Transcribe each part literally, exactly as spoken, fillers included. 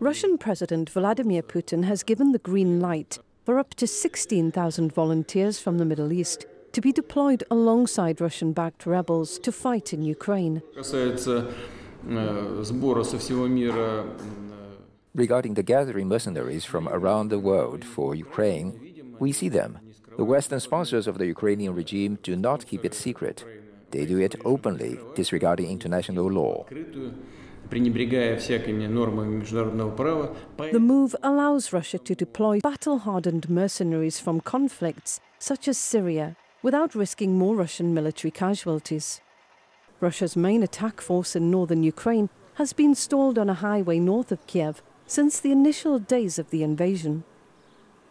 Russian President Vladimir Putin has given the green light for up to sixteen thousand volunteers from the Middle East to be deployed alongside Russian-backed rebels to fight in Ukraine. Regarding the gathering mercenaries from around the world for Ukraine, we see them. The Western sponsors of the Ukrainian regime do not keep it secret. They do it openly, disregarding international law. The move allows Russia to deploy battle-hardened mercenaries from conflicts such as Syria without risking more Russian military casualties. Russia's main attack force in northern Ukraine has been stalled on a highway north of Kyiv since the initial days of the invasion.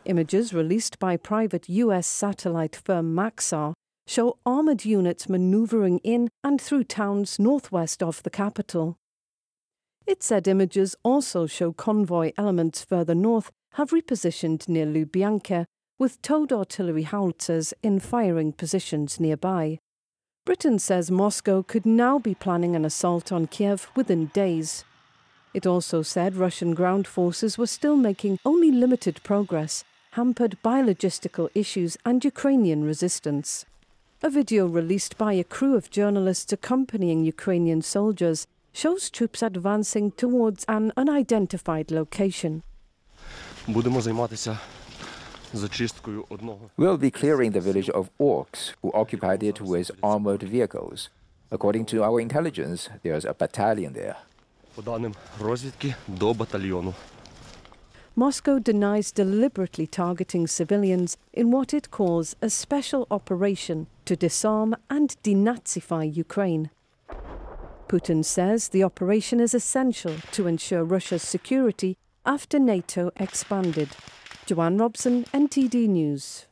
Images released by private U S satellite firm Maxar show armoured units manoeuvring in and through towns northwest of the capital. It said images also show convoy elements further north have repositioned near Lubyanka with towed artillery howitzers in firing positions nearby. Britain says Moscow could now be planning an assault on Kyiv within days. It also said Russian ground forces were still making only limited progress, hampered by logistical issues and Ukrainian resistance. A video released by a crew of journalists accompanying Ukrainian soldiers shows troops advancing towards an unidentified location. We'll be clearing the village of orcs who occupied it with armored vehicles. According to our intelligence, there's a battalion there. Moscow denies deliberately targeting civilians in what it calls a special operation to disarm and denazify Ukraine. Putin says the operation is essential to ensure Russia's security after NATO expanded. Joanne Robson, N T D News.